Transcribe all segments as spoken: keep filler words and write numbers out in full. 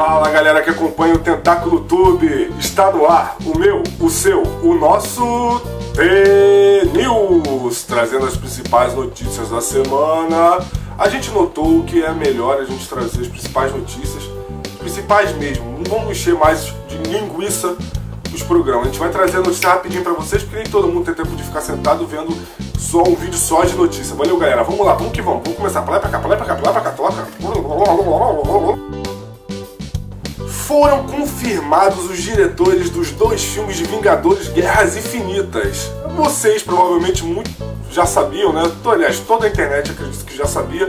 Fala galera que acompanha o Tentáculo Tube, está no ar o meu, o seu, o nosso T-News, trazendo as principais notícias da semana. A gente notou que é melhor a gente trazer as principais notícias, principais mesmo, não vamos encher mais de linguiça os programas. A gente vai trazer a notícia rapidinho pra vocês, porque nem todo mundo tem tempo de ficar sentado vendo só um vídeo só de notícia. Valeu galera, vamos lá, vamos que vamos, vamos começar pra lá, pra cá, pra lá, pra cá, pra lá, pra cá, toca. Foram confirmados os diretores dos dois filmes de Vingadores Guerras Infinitas. Vocês provavelmente muito já sabiam, né? Aliás, toda a internet acredito que já sabia.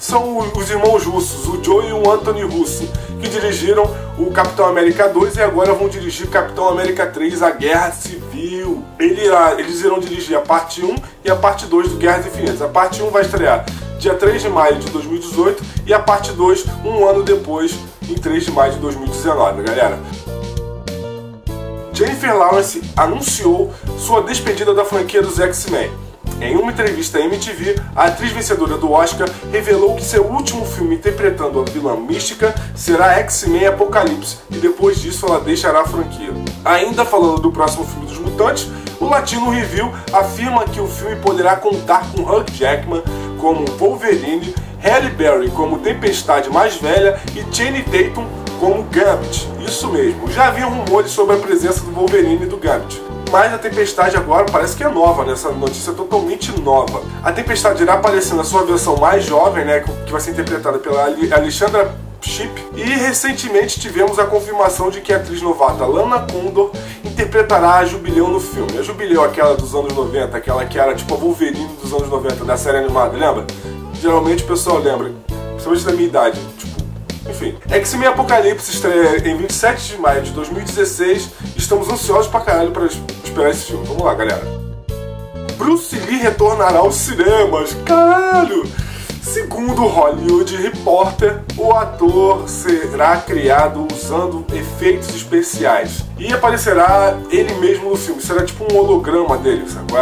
São os irmãos russos, o Joe e o Anthony Russo, que dirigiram o Capitão América dois e agora vão dirigir Capitão América três, a Guerra Civil. Eles irão dirigir a parte um e a parte dois do Guerras Infinitas. A parte um vai estrear dia três de maio de dois mil e dezoito e a parte dois um ano depois, em três de maio de dois mil e dezenove, galera. Jennifer Lawrence anunciou sua despedida da franquia dos X-Men. Em uma entrevista à M T V, a atriz vencedora do Oscar revelou que seu último filme interpretando a vilã mística será X-Men Apocalipse, e depois disso ela deixará a franquia. Ainda falando do próximo filme dos Mutantes, o Latino Review afirma que o filme poderá contar com Hugh Jackman como Wolverine, Halle Berry como Tempestade mais velha e Jane Tatum como Gambit. Isso mesmo, já havia rumores sobre a presença do Wolverine e do Gambit, mas a Tempestade agora parece que é nova, né? Essa notícia é totalmente nova. A Tempestade irá aparecer na sua versão mais jovem, né? Que vai ser interpretada pela Alexandra Shipp. E recentemente tivemos a confirmação de que a atriz novata Lana Condor interpretará a Jubileu no filme. A Jubileu, aquela dos anos noventa, aquela que era tipo a Wolverine dos anos noventa da série animada, lembra? Geralmente o pessoal lembra, principalmente da minha idade, tipo, enfim. X-Men Apocalipse estreia em vinte e sete de maio de dois mil e dezesseis, estamos ansiosos pra caralho pra esperar esse filme. Vamos lá, galera. Bruce Lee retornará aos cinemas, caralho! Segundo o Hollywood Reporter, o ator será criado usando efeitos especiais e aparecerá ele mesmo no filme, será tipo um holograma dele, sabe?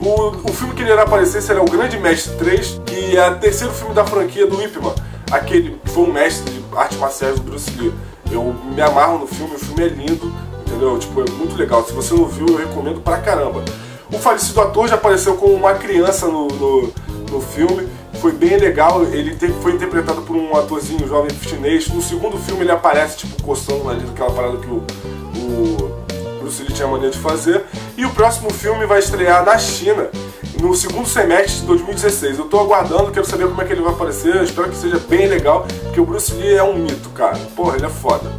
O, o filme que ele irá aparecer será O Grande Mestre três, que é o terceiro filme da franquia do Ipman, aquele que foi o mestre de artes marciais do Bruce Lee. Eu me amarro no filme, o filme é lindo, entendeu? Tipo, é muito legal. Se você não viu, eu recomendo pra caramba. O falecido ator já apareceu como uma criança no, no, no filme, foi bem legal. Ele te, foi interpretado por um atorzinho jovem chinês. No segundo filme ele aparece, tipo, coçando ali daquela parada que o, o Bruce Lee tinha mania de fazer. E o próximo filme vai estrear na China, no segundo semestre de dois mil e dezesseis. Eu tô aguardando, quero saber como é que ele vai aparecer, eu espero que seja bem legal, porque o Bruce Lee é um mito, cara. Porra, ele é foda.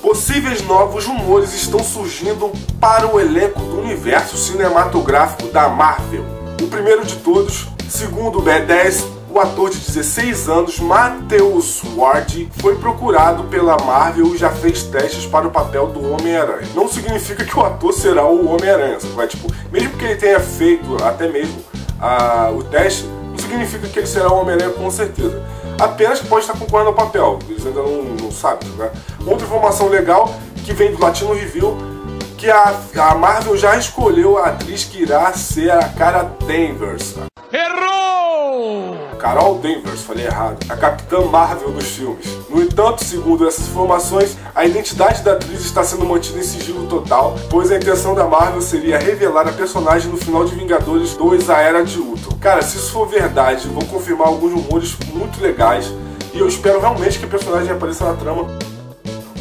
Possíveis novos rumores estão surgindo para o elenco do universo cinematográfico da Marvel. O primeiro de todos, segundo o B dez, o ator de dezesseis anos, Matheus Ward, foi procurado pela Marvel e já fez testes para o papel do Homem-Aranha. Não significa que o ator será o Homem-Aranha, mas, tipo, mesmo que ele tenha feito até mesmo a, o teste, não significa que ele será o Homem-Aranha com certeza. Apenas pode estar concorrendo ao papel, eles ainda não, não sabem, né? Outra informação legal que vem do Latino Review, que a, a Marvel já escolheu a atriz que irá ser a Carol Danvers. Errou! Carol Danvers, falei errado, a Capitã Marvel dos filmes. No entanto, segundo essas informações, a identidade da atriz está sendo mantida em sigilo total, pois a intenção da Marvel seria revelar a personagem no final de Vingadores dois, a Era de Ultron. Cara, se isso for verdade, vou confirmar alguns rumores muito legais e eu espero realmente que a personagem apareça na trama.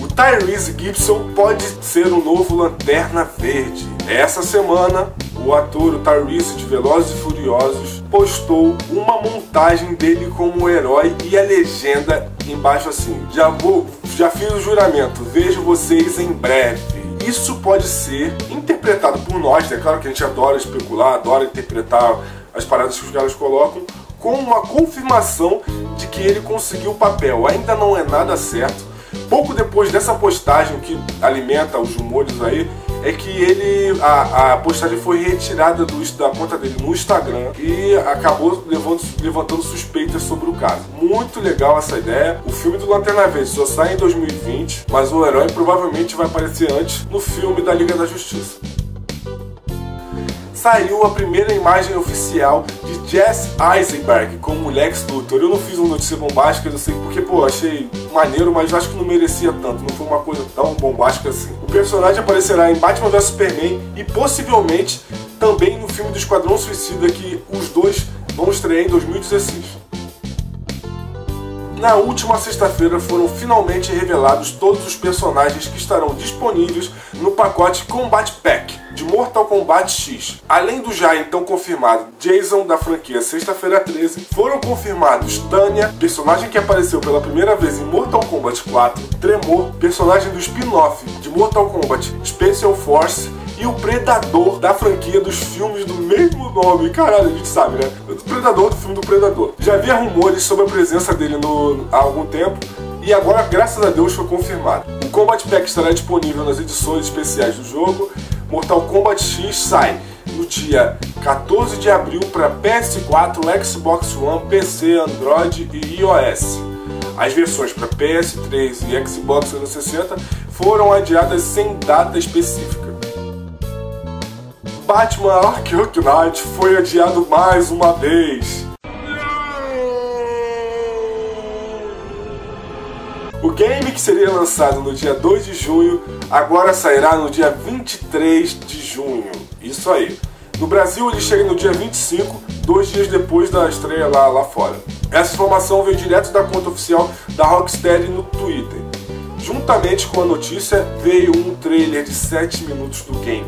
O Tyrese Gibson pode ser o novo Lanterna Verde. Essa semana, o ator o Tyrese de Velozes e Furiosos postou uma montagem dele como herói e a legenda embaixo assim: Já vou, já fiz o juramento, vejo vocês em breve. Isso pode ser interpretado por nós, é claro que a gente adora especular, adora interpretar as paradas que os caras colocam, como uma confirmação de que ele conseguiu o papel. Ainda não é nada certo. Pouco depois dessa postagem que alimenta os rumores aí, é que ele, a, a postagem foi retirada do, da conta dele no Instagram e acabou levando, levantando suspeitas sobre o caso. Muito legal essa ideia. O filme do Lanterna Verde só sai em dois mil e vinte, mas o herói provavelmente vai aparecer antes no filme da Liga da Justiça. saiu a primeira imagem oficial de Jesse Eisenberg como Lex Luthor. Eu não fiz uma notícia bombástica, eu sei porque, pô, achei maneiro, mas acho que não merecia tanto, não foi uma coisa tão bombástica assim. O personagem aparecerá em Batman vs Superman e possivelmente também no filme do Esquadrão Suicida, que os dois vão estrear em dois mil e dezesseis. Na última sexta-feira foram finalmente revelados todos os personagens que estarão disponíveis no pacote Combat Pack de Mortal Kombat X. Além do já então confirmado Jason da franquia Sexta-feira treze, foram confirmados Tanya, personagem que apareceu pela primeira vez em Mortal Kombat quatro, Tremor, personagem do spin-off de Mortal Kombat Special Force, e o Predador da franquia dos filmes do mesmo nome. Caralho, a gente sabe, né? O Predador do filme do Predador. Já havia rumores sobre a presença dele no, há algum tempo, e agora, graças a Deus, foi confirmado. O Combat Pack estará disponível nas edições especiais do jogo. Mortal Kombat X sai no dia quatorze de abril para P S quatro, Xbox One, P C, Android e iOS. As versões para P S três e Xbox trezentos e sessenta foram adiadas sem data específica. Batman Arkham Knight foi adiado mais uma vez. O game, que seria lançado no dia dois de junho, agora sairá no dia vinte e três de junho. Isso aí. No Brasil ele chega no dia vinte e cinco, dois dias depois da estreia lá, lá fora. Essa informação veio direto da conta oficial da Rocksteady no Twitter. Juntamente com a notícia veio um trailer de sete minutos do game.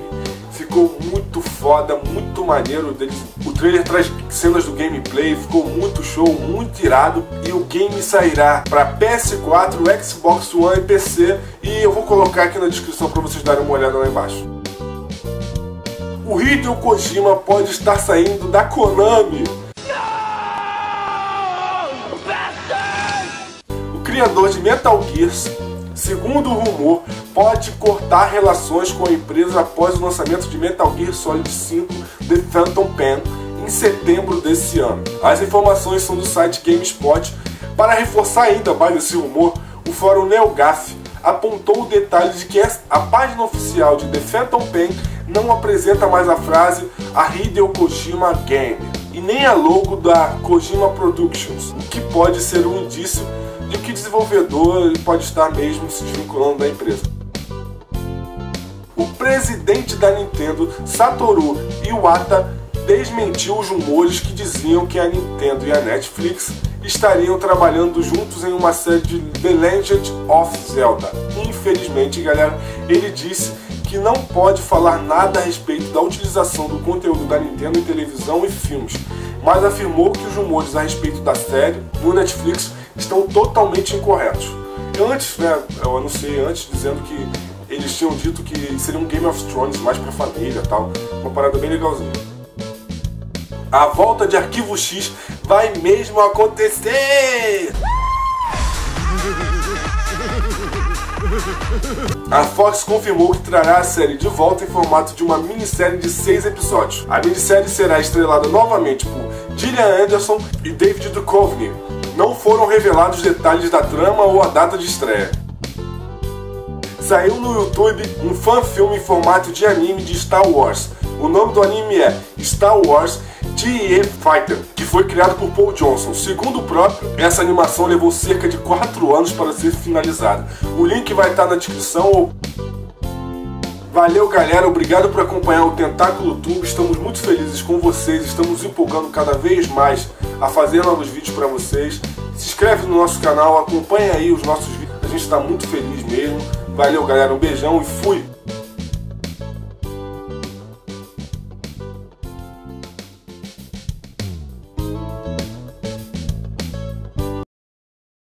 Ficou muito foda, muito maneiro deles. O trailer traz cenas do gameplay, ficou muito show, muito irado. E o game sairá para P S quatro, Xbox One e P C. E eu vou colocar aqui na descrição para vocês darem uma olhada lá embaixo. O Hideo Kojima pode estar saindo da Konami. O criador de Metal Gear, segundo o rumor, pode cortar relações com a empresa após o lançamento de Metal Gear Solid cinco The Phantom Pain em setembro desse ano. As informações são do site GameSpot. Para reforçar ainda mais esse rumor, o fórum NeoGAF apontou o detalhe de que a página oficial de The Phantom Pain não apresenta mais a frase "a Hideo Kojima Game" e nem a logo da Kojima Productions, o que pode ser um indício de que desenvolvedor pode estar mesmo se desvinculando da empresa. O presidente da Nintendo, Satoru Iwata, desmentiu os rumores que diziam que a Nintendo e a Netflix estariam trabalhando juntos em uma série de The Legend of Zelda. Infelizmente, galera, ele disse que não pode falar nada a respeito da utilização do conteúdo da Nintendo em televisão e filmes, mas afirmou que os rumores a respeito da série no Netflix estão totalmente incorretos. Eu antes, né, eu anunciei antes dizendo que eles tinham dito que seria um Game of Thrones mais pra família e tal, uma parada bem legalzinha. A volta de Arquivo X vai mesmo acontecer! A Fox confirmou que trará a série de volta em formato de uma minissérie de seis episódios. A minissérie será estrelada novamente por Gillian Anderson e David Duchovny. Não foram revelados detalhes da trama ou a data de estreia. Saiu no YouTube um fan-filme em formato de anime de Star Wars. O nome do anime é Star Wars T E Fighter, que foi criado por Paul Johnson. Segundo o próprio, essa animação levou cerca de quatro anos para ser finalizada. O link vai estar na descrição. Valeu, galera, obrigado por acompanhar o Tentáculo Tube. Estamos muito felizes com vocês, estamos empolgando cada vez mais a fazer novos vídeos para vocês. Se inscreve no nosso canal, acompanha aí os nossos vídeos. A gente está muito feliz mesmo. Valeu, galera. Um beijão e fui!